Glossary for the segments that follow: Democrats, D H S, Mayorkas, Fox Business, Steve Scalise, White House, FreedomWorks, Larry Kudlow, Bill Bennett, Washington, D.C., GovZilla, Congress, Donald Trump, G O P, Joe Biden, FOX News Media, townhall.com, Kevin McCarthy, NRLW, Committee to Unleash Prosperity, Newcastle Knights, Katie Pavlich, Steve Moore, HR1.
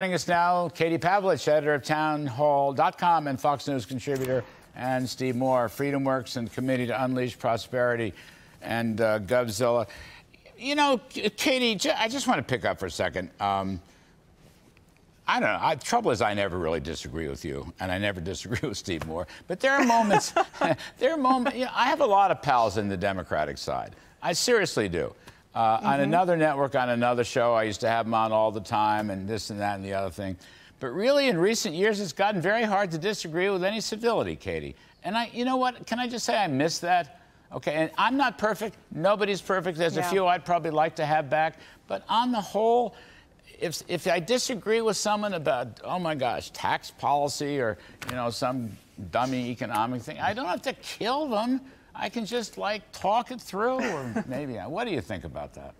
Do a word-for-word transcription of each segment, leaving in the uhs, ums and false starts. Joining us now, Katie Pavlich, editor of townhall dot com and Fox News contributor, and Steve Moore, FreedomWorks and Committee to Unleash Prosperity, and uh, GovZilla. You know, Katie, I just want to pick up for a second. Um, I don't know. I, trouble is, I never really disagree with you, and I never disagree with Steve Moore. But there are moments. there are moments. You know, I have a lot of pals in the Democratic side. I seriously do. Uh, mm-hmm. On another network, on another show, I used to have them on all the time, and this and that and the other thing. But really, in recent years, it's gotten very hard to disagree with any civility, Katie. And I, you know what? Can I just say I miss that? Okay, and I'm not perfect. Nobody's perfect. There's yeah. a few I'd probably like to have back. But on the whole, if, if I disagree with someone about, oh, my gosh, tax policy or, you know, some dummy economic thing, I don't have to kill them. I can just, like, talk it through, or maybe. What do you think about that?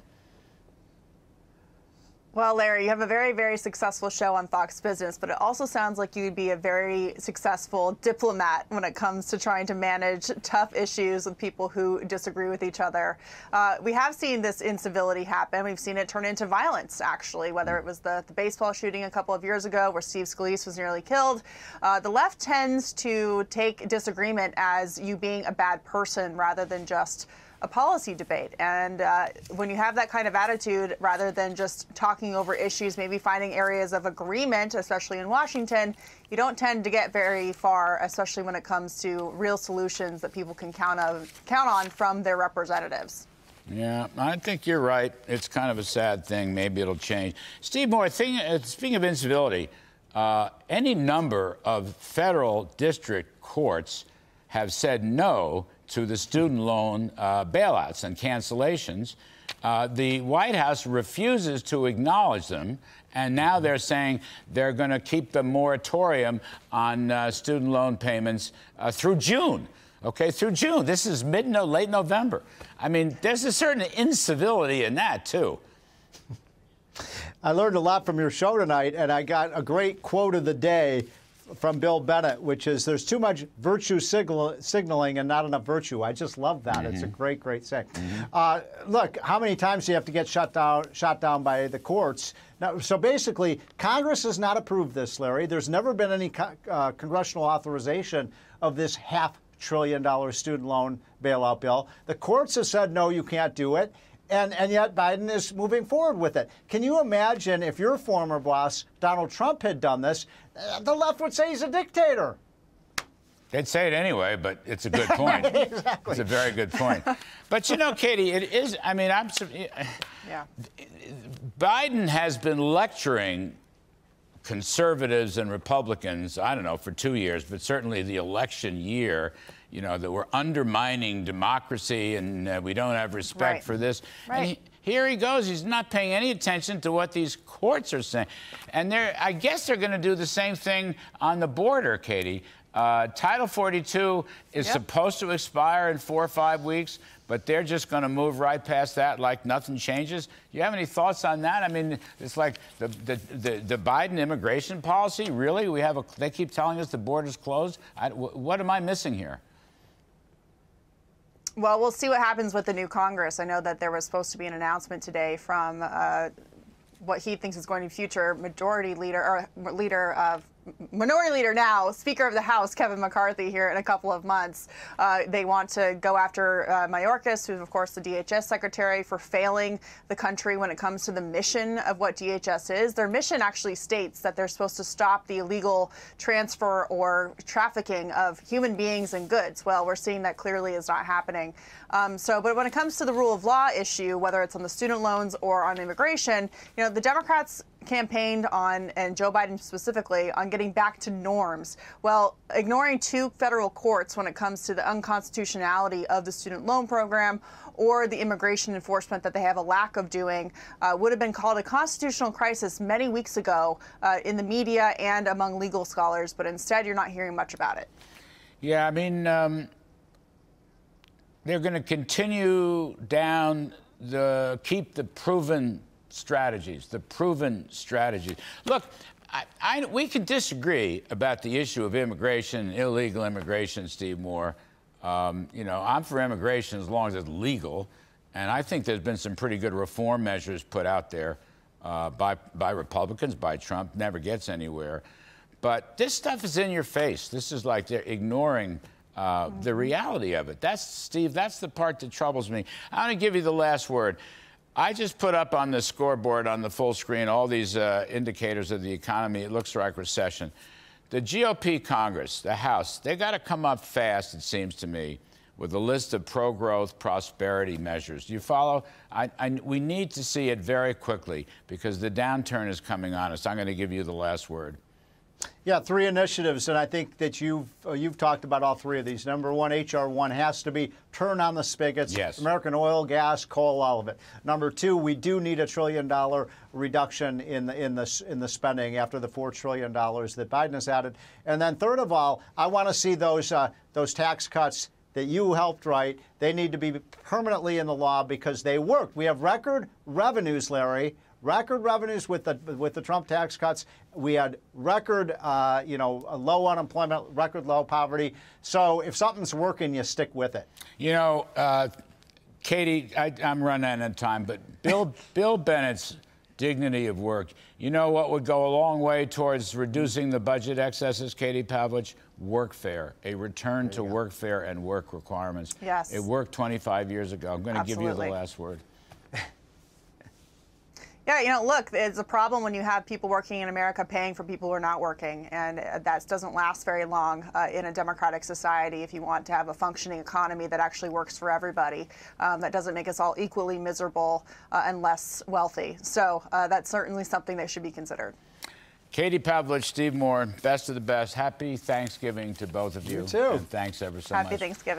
Well, Larry, you have a very, very successful show on Fox Business, but it also sounds like you'd be a very successful diplomat when it comes to trying to manage tough issues with people who disagree with each other. Uh, we have seen this incivility happen. We've seen it turn into violence, actually, whether it was the, the baseball shooting a couple of years ago where Steve Scalise was nearly killed. Uh, the left tends to take disagreement as you being a bad person rather than just a policy debate. And uh, when you have that kind of attitude, rather than just talking over issues, maybe finding areas of agreement, especially in Washington, you don't tend to get very far, especially when it comes to real solutions that people can count, of, count on from their representatives. Yeah, I think you're right. It's kind of a sad thing. Maybe it'll change. Steve Moore, thing, uh, speaking of incivility, uh, any number of federal district courts have said no to the student loan uh, bailouts and cancellations. Uh, the White House refuses to acknowledge them, and now they're saying they're going to keep the moratorium on uh, student loan payments uh, through June. Okay, through June. This is mid no late November. I mean, there's a certain incivility in that, too. I learned a lot from your show tonight, and I got a great quote of the day from Bill Bennett, which is, there's too much virtue signal, signaling and not enough virtue. I just love that. Mm-hmm. It's a great, great thing. Mm-hmm. uh, look, how many times do you have to get shut down, shot down by the courts? Now, so basically, Congress has not approved this, Larry. There's never been any co uh, congressional authorization of this half trillion dollar student loan bailout bill. The courts have said, no, you can't do it. And, and yet Biden is moving forward with it. Can you imagine if your former boss, Donald Trump, had done this? The left would say he's a dictator. They'd say it anyway, but it's a good point. Exactly. It's a very good point. But, you know, Katie, it is, I mean, I'm... Yeah. Biden has been lecturing conservatives and Republicans, I don't know, for two years, but certainly the election year, you know, that we're undermining democracy and uh, we don't have respect right. for this. Right. And he, here he goes. He's not paying any attention to what these courts are saying. And they're, I guess they're going to do the same thing on the border, Katie. Uh, Title forty-two is yep. supposed to expire in four or five weeks, but they're just going to move right past that like nothing changes. You have any thoughts on that? I mean, it's like the, the, the, the Biden immigration policy, really? We have a, they keep telling us the border's closed. I, what am I missing here? Well, we'll see what happens with the new Congress. I know that there was supposed to be an announcement today from uh, what he thinks is going to be future majority leader or leader of minority leader now, Speaker of the House, Kevin McCarthy, here in a couple of months. Uh, they want to go after uh, Mayorkas, who's, of course, the D H S secretary, for failing the country when it comes to the mission of what D H S is. Their mission actually states that they're supposed to stop the illegal transfer or trafficking of human beings and goods. Well, we're seeing that clearly is not happening. Um, so, but when it comes to the rule of law issue, whether it's on the student loans or on immigration, you know, the Democrats campaigned on, and Joe Biden specifically, on getting back to norms. Well, ignoring two federal courts when it comes to the unconstitutionality of the student loan program or the immigration enforcement that they have a lack of doing uh, would have been called a constitutional crisis many weeks ago uh, in the media and among legal scholars, but instead you're not hearing much about it. Yeah, I mean, um, they're going to continue down the keep the proven strategies, the proven strategies. Look, I, I, we can disagree about the issue of immigration, illegal immigration, Steve Moore. Um, you know, I'm for immigration as long as it's legal, and I think there's been some pretty good reform measures put out there uh, by, by Republicans, by Trump, never gets anywhere. But this stuff is in your face. This is like they're ignoring uh, the reality of it. That's, Steve, that's the part that troubles me. I want to give you the last word. I just put up on the scoreboard on the full screen all these uh, indicators of the economy. It looks like recession. The G O P Congress, the House, they got to come up fast, it seems to me, with a list of pro-growth prosperity measures. Do you follow? I, I, we need to see it very quickly because the downturn is coming on us. I'm going to give you the last word. Yeah, three initiatives, and I think that you've uh, you've talked about all three of these. Number one, H R one has to be turn on the spigots. Yes. American oil, gas, coal, all of it. Number two, we do need a trillion dollar reduction in the in the in the spending after the four trillion dollars that Biden has added. And then third of all, I want to see those uh, those tax cuts that you helped write. They need to be permanently in the law because they worked. We have record revenues, Larry. Record revenues with the with the Trump tax cuts. We had record, uh, you know, low unemployment, record low poverty. So if something's working, you stick with it. You know, uh, Katie, I, I'm running out of time, but Bill Bill Bennett's dignity of work. You know what would go a long way towards reducing the budget excesses, Katie Pavlich? Workfare, a return to workfare and work requirements. Yes, it worked twenty-five years ago. I'm going to give you the last word. Yeah, you know, look, it's a problem when you have people working in America paying for people who are not working, and that doesn't last very long uh, in a democratic society if you want to have a functioning economy that actually works for everybody, um, that doesn't make us all equally miserable uh, and less wealthy. So uh, that's certainly something that should be considered. Katie Pavlich, Steve Moore, best of the best. Happy Thanksgiving to both of you. You too. And thanks ever so much. Happy Thanksgiving.